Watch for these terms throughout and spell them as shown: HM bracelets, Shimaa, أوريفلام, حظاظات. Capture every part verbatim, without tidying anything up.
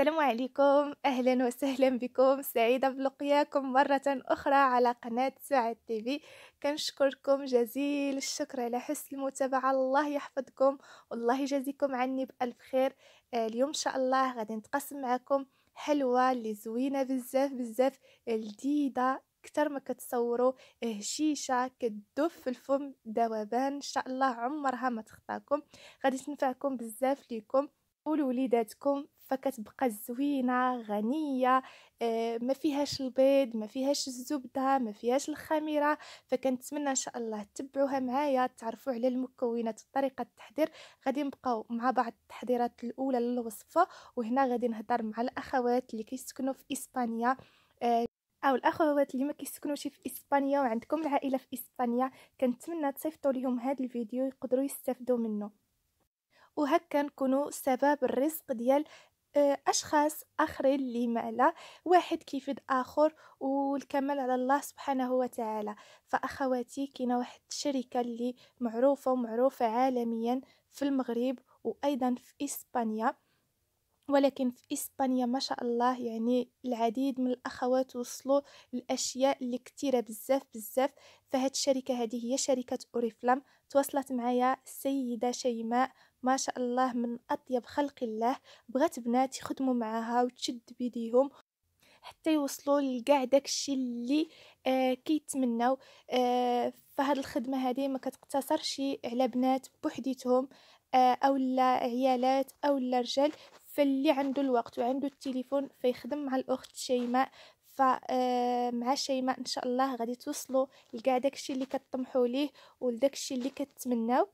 السلام عليكم، أهلا وسهلا بكم. سعيدة بلقياكم مرة أخرى على قناة سعد تيفي. كنشكركم جزيل الشكر على حسن المتابعة، الله يحفظكم والله يجازيكم عني بألف خير. اليوم إن شاء الله غادي نتقاسم معكم حلوة اللي زوينة بزاف بزاف، لذيذة كتر ما كتصوروا، هشيشه كتدف في الفم ذوبان، ان شاء الله عمرها ما تخطاكم، غادي تنفعكم بزاف ليكم ولوليداتكم، فكتبقى زوينه غنيه، آه ما فيهاش البيض، ما فيهاش الزبده، ما فيهاش الخميره. فكنتمنى ان شاء الله تتبعوها معايا، تعرفوا على المكونات وطريقه التحضير. غادي نبقاو مع بعض التحضيرات الاولى للوصفه، وهنا غادي نهضر مع الاخوات اللي كيسكنوا في اسبانيا، آه او الاخوات اللي ما كيسكنوش في اسبانيا وعندكم العائله في اسبانيا، كنتمنى تصيفطوا لهم هذا الفيديو يقدروا يستافدوا منه. وهكا نكونوا سبب الرزق ديال اشخاص اخرين اللي معلا واحد كيفيد اخر، والكمال على الله سبحانه وتعالى. فاخواتي كاينه واحد الشركه اللي معروفه ومعروفه عالميا في المغرب وايضا في اسبانيا، ولكن في إسبانيا ما شاء الله يعني العديد من الأخوات وصلوا الأشياء اللي كتيرة بزاف بزاف. فهاد الشركة هذه هي شركة أوريفلام، تواصلت معايا السيدة شيماء، ما شاء الله من أطيب خلق الله، بغات بنات يخدموا معاها وتشد بيديهم حتى يوصلوا لكاع داكشي اللي آه كيتمناو. آه فهاد الخدمة هذه ما كتقتصرش على بنات بوحديتهم آه او لا عيالات او لا رجال، فاللي عنده الوقت وعنده التليفون فيخدم مع الاخت شيماء. فمع شيماء ان شاء الله غادي توصلوا لكاع داكشي اللي كتطمحوا ليه ولداكشي اللي كتمناو.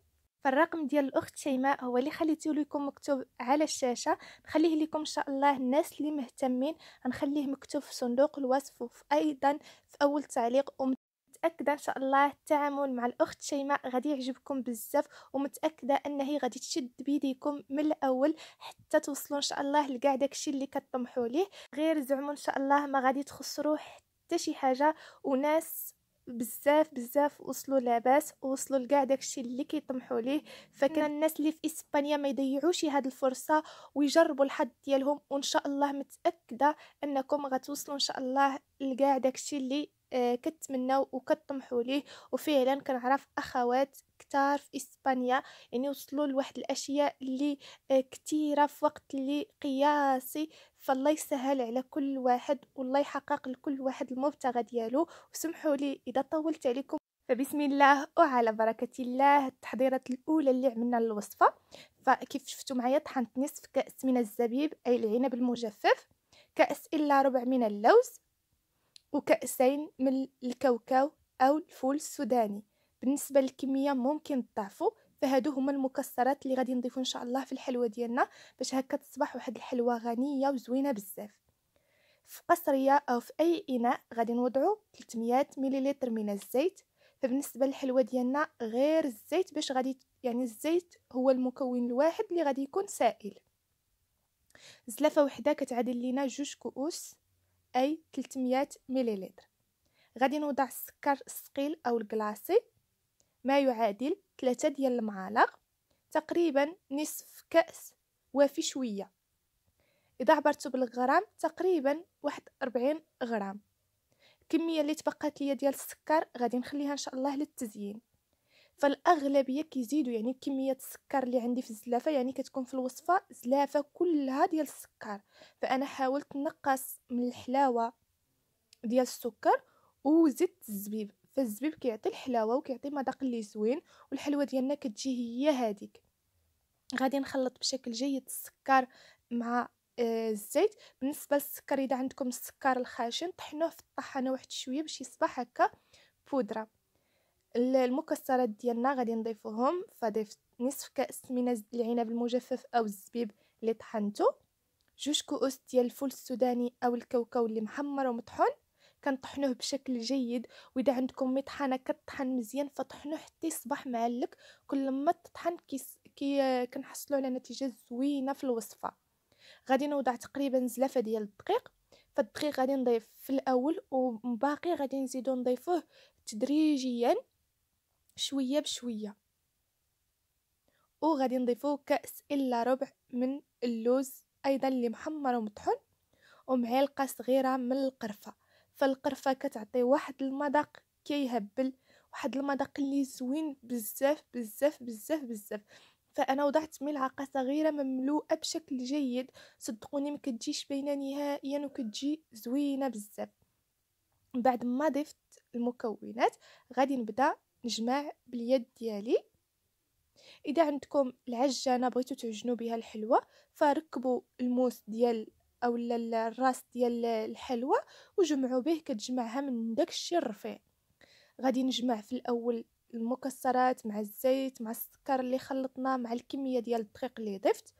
فالرقم ديال الاخت شيماء هو اللي خليته لكم مكتوب على الشاشه، نخليه لكم ان شاء الله الناس اللي مهتمين، غنخليه مكتوب في صندوق الوصف وفي ايضا في اول تعليق. متأكدة إن شاء الله التعامل مع الأخت شيماء غادي يعجبكم بزاف، ومتأكدة أن هي غادي تشد بيديكم من الأول حتى توصلوا إن شاء الله لكاع داكشي اللي كطمحوا ليه، غير زعموا إن شاء الله ما غادي تخسروا حتى شي حاجة. وناس بزاف بزاف وصلوا لاباس ووصلوا لكاع داكشي اللي كيطمحوا ليه. فكان الناس اللي في اسبانيا ما يضيعوش هاد الفرصه ويجربوا الحظ ديالهم، وان شاء الله متاكده انكم غتوصلوا ان شاء الله لكاع داكشي اللي آه كتمناو وكتطمحوا ليه. وفعلا كنعرف اخوات كتار في اسبانيا يعني وصلوا لواحد الاشياء اللي آه كتيره في وقت اللي قياسي. فالله يسهل على كل واحد والله يحقق لكل واحد المبتغى ديالو، وسمحوا لي اذا طولت عليكم. فبسم الله وعلى بركه الله، التحضيرات الاولى اللي عملنا للوصفه، فكيف شفتوا معايا طحنت نصف كاس من الزبيب اي العنب المجفف، كاس الا ربع من اللوز، وكأسين من الكاوكاو أو الفول السوداني. بالنسبة للكمية ممكن تضعفوا، فهادو هما المكسرات اللي غادي نضيفو إن شاء الله في الحلوة ديالنا باش هكا تصبح واحد الحلوة غنية وزوينة بزاف. في قصرية أو في أي إناء غادي نوضعو ثلاثمية مليلتر من الزيت. فبالنسبة للحلوة ديالنا غير الزيت باش غادي يعني الزيت هو المكون الواحد اللي غادي يكون سائل. زلافة وحدة كتعادل لينا جوج كؤوس اي ثلاثمية مليلتر. غادي نوضع السكر الثقيل او الكلاصي ما يعادل ثلاثة ديال المعالق، تقريبا نصف كاس وفي شويه. اذا عبرتوا بالغرام تقريبا واحد أربعين غرام. الكميه اللي تبقات ليا ديال السكر غادي نخليها ان شاء الله للتزيين. فالاغلبيه كيزيدوا يعني كميه السكر اللي عندي في الزلافه، يعني كتكون في الوصفه زلافه كلها ديال السكر، فانا حاولت نقص من الحلاوه ديال السكر وزدت الزبيب. فالزبيب كيعطي الحلاوه وكيعطي مذاق اللي زوين، والحلوه ديالنا كتجي هي هذيك. غادي نخلط بشكل جيد السكر مع الزيت. بالنسبه للسكر اذا عندكم السكر الخشن طحنوه في الطحانه واحد شويه باش يصبح هكا بودره. المكسرات ديالنا غادي نضيفوهم، فضيفت نصف كاس من العنب المجفف او الزبيب اللي طحنته، جوج كؤوس ديال الفول السوداني او الكاوكاو اللي محمر ومطحون، كنطحنوه بشكل جيد. واذا عندكم مطحنه كطحن مزيان فطحنوه حتى يصبح معلق، كل ما تطحن كيس... كي كنحصلوا على نتيجه زوينه في الوصفه. غادي نوضع تقريبا زلافه ديال الدقيق، فالدقيق غادي نضيف في الاول وباقي غادي نزيدو نضيفوه تدريجيا شويه بشويه. وغادي نضيفو كاس الا ربع من اللوز أيضا اللي محمر ومطحون، ومعلقة صغيرة من القرفة. فالقرفة كتعطي واحد المذاق كيهبل، واحد المذاق اللي زوين بزاف بزاف بزاف بزاف. فانا وضعت ملعقه صغيره مملوءه بشكل جيد، صدقوني ما كتجيش باينه نهائيا وكتجي زوينه بزاف. بعد ما ضفت المكونات غادي نبدا نجمع باليد ديالي. اذا عندكم العجانه بغيتوا تعجنوا بها الحلوه فركبوا الموس ديال او الراس ديال الحلوه وجمعوا به، كتجمعها من داك الشيء الرفيع. غادي نجمع في الاول المكسرات مع الزيت مع السكر اللي خلطناه مع الكميه ديال الدقيق اللي ضفت،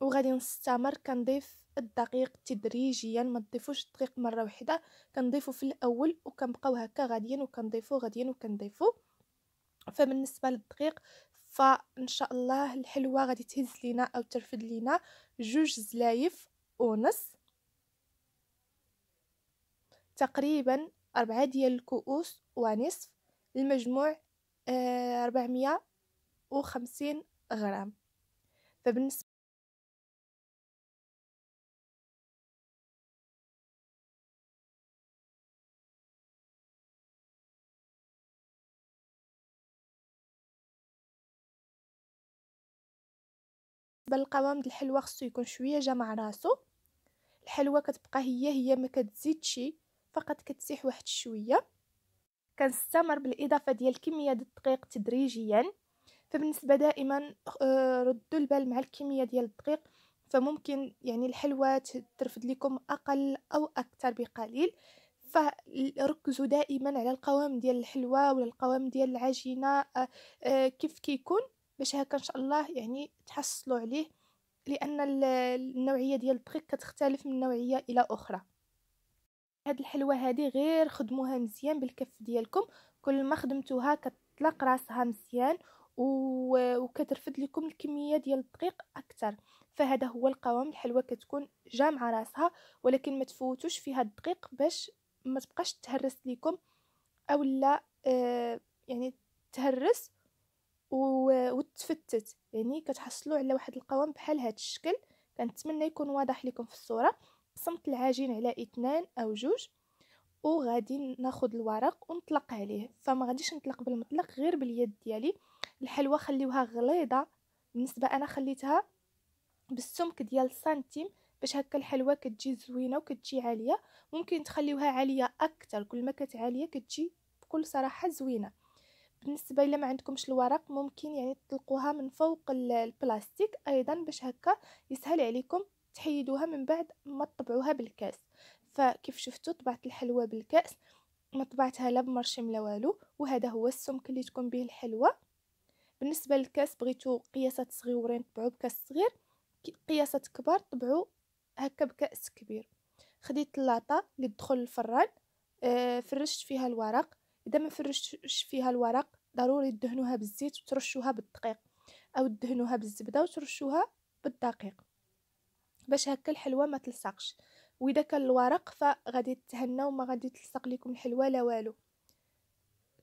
وغادي نستمر كنضيف الدقيق تدريجيا، ما تضيفوش الدقيق مره واحده، كنضيفو في الاول وكنبقاو هكا غاديين وكنضيفو غاديين وكنضيفو. فبالنسبه للدقيق فان شاء الله الحلوه غادي تهز لينا او ترفد لينا جوج زلايف ونص تقريبا، أربعة ديال الكؤوس ونصف، المجموع أربعمية وخمسين غرام. فبالنسبة للقوام د الحلوة خصو يكون شوية جا مع راسو، الحلوة كتبقى هي هي ما كتزيدش فقط كتسيح واحد شوية. كنستمر بالاضافه ديال كميه ديال الدقيق تدريجيا. فبالنسبه دائما ردوا البال مع الكميه ديال الدقيق، فممكن يعني الحلوه ترفد لكم اقل او اكثر بقليل، فركزوا دائما على القوام ديال الحلوه ولا القوام ديال العجينه كيف كيكون، باش هكا ان شاء الله يعني تحصلوا عليه، لان النوعيه ديال الدقيق كتختلف من نوعيه الى اخرى. هاد الحلوه هادي غير خدموها مزيان بالكف ديالكم، كل ما خدمتوها كتطلق راسها مزيان وكترفد لكم الكميه ديال الدقيق اكثر. فهذا هو القوام، الحلوه كتكون جامعه راسها، ولكن ما تفوتوش فيها الدقيق باش ما تبقاش تهرس لكم اولا آه يعني تهرس وتفتت، يعني كتحصلوا على واحد القوام بحال هاد الشكل. كنتمنى يكون واضح لكم في الصوره. قسمت العجين على اثنان او جوج، وغادي ناخذ الورق ونطلق عليه. فما غاديش نطلق بالمطلق غير باليد ديالي. الحلوه خليوها غليظه، بالنسبه انا خليتها بالسمك ديال سنتيم باش هكا الحلوه كتجي زوينه وكتجي عاليه. ممكن تخليوها عاليه اكثر، كل ما كانت عاليه كتجي بكل صراحه زوينه. بالنسبه الا ما عندكمش الورق ممكن يعني تطلقوها من فوق البلاستيك ايضا باش هكا يسهل عليكم تحيدوها من بعد ما تطبعوها بالكاس. فكيف شفتوا طبعت الحلوه بالكاس، ما طبعتها لا بمرشم لا والو، وهذا هو السمك اللي تكون به الحلوه. بالنسبه للكاس بغيتوا قياسات صغيورين طبعوا بكاس صغير، قياسات كبار طبعوا هكا بكاس كبير. خديت اللاطه اللي تدخل الفران آه فرشت فيها الورق. اذا ما فرشتش فيها الورق ضروري تدهنوها بالزيت وترشوها بالدقيق، او تدهنوها بالزبده وترشوها بالدقيق باش هكا الحلوه ما تلصقش. واذا كان الورق فغادي تهناو وما غادي تلصق لكم الحلوه لا والو.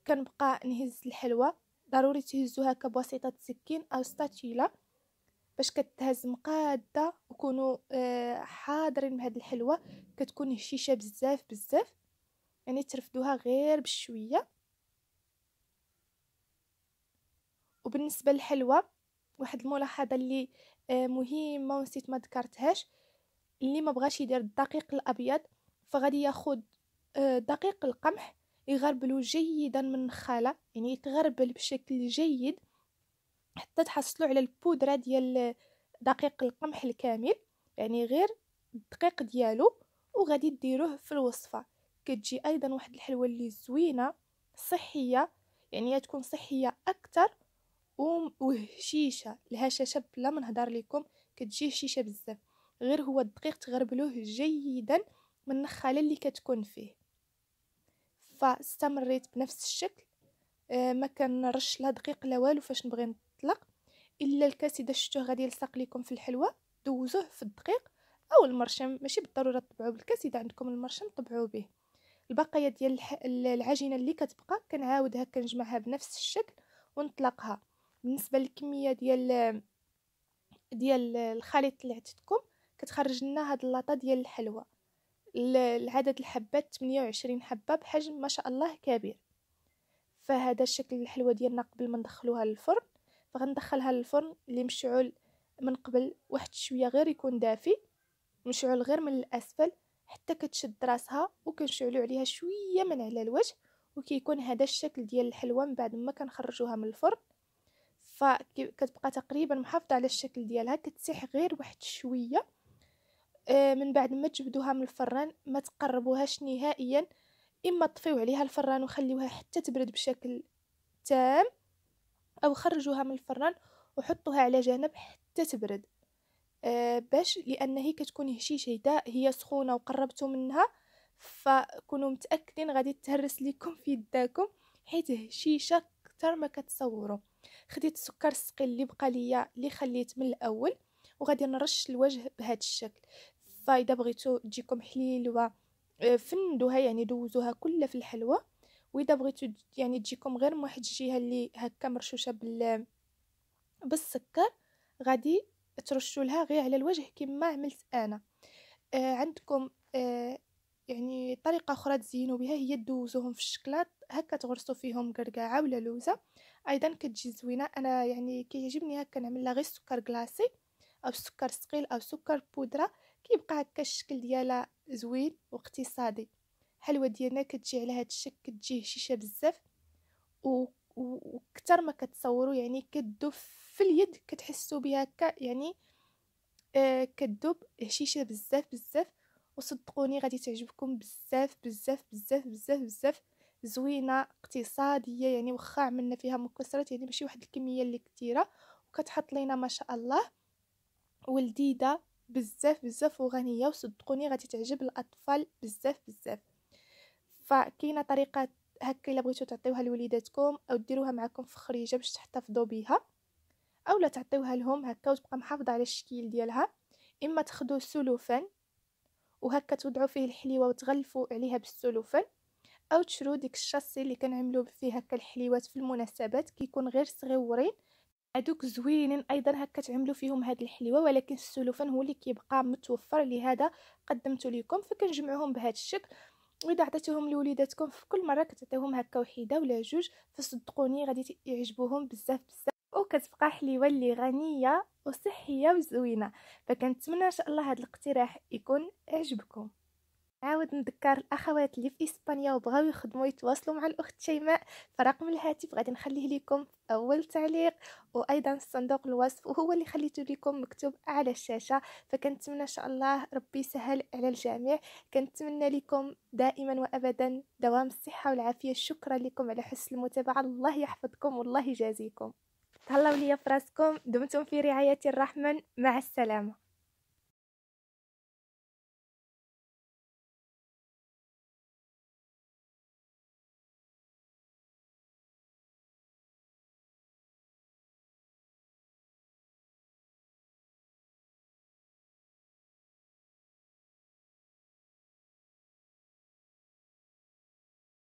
كنبقى نهز الحلوه، ضروري تهزوها هكا بواسطه سكين او ستاتيلا باش كتهز مقاده، وكونوا حاضرين بهاد الحلوه كتكون هشيشه بزاف بزاف، يعني ترفدوها غير بشويه. وبالنسبه للحلوه واحد الملاحظه اللي مهمه ونسيت ما ذكرتهاش، اللي ما بغاش يدير الدقيق الابيض فغادي ياخذ دقيق القمح يغربلو جيدا من النخاله، يعني يتغربل بشكل جيد حتى تحصلوا على البودره ديال دقيق القمح الكامل، يعني غير الدقيق ديالو، وغادي ديروه في الوصفه. كتجي ايضا واحد الحلوه اللي زوينه صحيه، يعني تكون صحيه اكثر وهشيشه. الهشاشه بلا ما نهضر لكم كتجي هشيشه بزاف، غير هو الدقيق تغربلوه جيدا من النخاله اللي كتكون فيه. فاستمريت بنفس الشكل، آه ما كنرش لا دقيق لا والو فاش نبغي نطلق. الا الكاس اذا شفتوه غادي يلصق لكم في الحلوه دوزوه في الدقيق او المرشم، ماشي بالضروره تطبعوه بالكاس، اذا عندكم المرشم طبعوه به. البقايا ديال العجينه اللي كتبقى كنعاود هكا نجمعها بنفس الشكل ونطلقها. بالنسبه للكميه ديال ديال الخليط اللي عطيتكم كتخرج لنا هاد اللاطه ديال الحلوى. العدد الحبات ثمانية وعشرين حبه بحجم ما شاء الله كبير. فهذا الشكل الحلوى ديالنا قبل ما ندخلوها للفرن. فغندخلها للفرن اللي مشعول من قبل واحد شويه غير يكون دافي، مشعول غير من الاسفل حتى كتشد راسها، وكنشعلوا عليها شويه من على الوجه، وكيكون هذا الشكل ديال الحلوى من بعد ما كنخرجوها من الفرن. فكتبقى تقريبا محافظه على الشكل ديالها، كتسيح غير واحد شويه. من بعد ما تجبدوها من الفران ما تقربوهاش نهائيا، اما طفيو عليها الفران وخليوها حتى تبرد بشكل تام، او خرجوها من الفران وحطوها على جنب حتى تبرد، أه باش لان هي كتكون هشيشه هي سخونه وقربتو منها، فكونوا متاكدين غادي تهرس لكم في يداكم، حيت هشيشه اكثر ما كتصوروا. خديت السكر السقيل اللي بقى ليا اللي خليت من الاول، وغادي نرش الوجه بهذا الشكل. فاذا بغيتو تجيكم حليلوه فندوها، يعني دوزوها كلها في الحلوى. واذا بغيتو يعني تجيكم غير من واحد الجهه اللي هكا مرشوشه بال بالسكر، غادي ترشوا لها غير على الوجه كما عملت انا. آه عندكم آه يعني طريقه اخرى تزينوا بها، هي دوزوهم في الشكلاط هكا، تغرسوا فيهم قرقعه ولا لوزه، ايضا كتجي زوينه. انا يعني كيعجبني هكا نعمل لها غير سكر كلاصي او سكر ثقيل او سكر بودره، كيبقى هكا الشكل ديالها زوين واقتصادي. الحلوى ديالنا كتجي على هذا الشكل، كتجي هشيشه بزاف وكثر ما كتصوروا، يعني كتذوب في اليد كتحسوا بها هكا، يعني آه كتذوب هشيشه بزاف بزاف. وصدقوني غادي تعجبكم بزاف بزاف بزاف بزاف بزاف، زوينه اقتصاديه، يعني واخا عملنا فيها مكسرات يعني ماشي واحد الكميه اللي كثيره، وكتحط لينا ما شاء الله، ولذيذه بزاف بزاف وغنيه، وصدقوني غادي تعجب الاطفال بزاف بزاف. فكاينه طريقه هكا الا بغيتو تعطيوها لوليداتكم، او ديروها معكم في خريجه باش تحتفظوا بها، اولا تعطيوها لهم هكا وتبقى محافظه على الشكل ديالها. اما تاخذوا سلوفان وهكا توضعوا فيه الحليوه وتغلفوا عليها بالسلوفان، او تشرو ديك الشاصي اللي كنعملوا فيه هكا الحليوات في المناسبات، كيكون غير صغيورين هادوك زوينين ايضا، هكا تعملوا فيهم هاد الحليوه، ولكن السلوفان هو اللي كيبقى متوفر، لهذا قدمته لكم. فكنجمعوهم بهذا الشكل، واذا عطيتوهم لوليداتكم في كل مره كتعطيوهم هكا وحيده ولا جوج، فصدقوني غادي يعجبوهم بزاف بزاف، وكتبقى حليوه اللي غنيه وصحيه وزوينه. فكنتمنى ان شاء الله هذا الاقتراح يكون عجبكم. عاود نذكر الاخوات اللي في اسبانيا وبغاو يخدموا يتواصلوا مع الاخت شيماء، فرقم الهاتف غادي نخليه لكم في اول تعليق، وايضا صندوق الوصف وهو اللي خليته لكم مكتوب على الشاشه. فكنتمنى ان شاء الله ربي يسهل على الجميع. كنتمنى لكم دائما وابدا دوام الصحه والعافيه. شكرا لكم على حسن المتابعه، الله يحفظكم والله يجازيكم. تهلاو ليا فراسكم، دمتم في رعايه الرحمن، مع السلامه.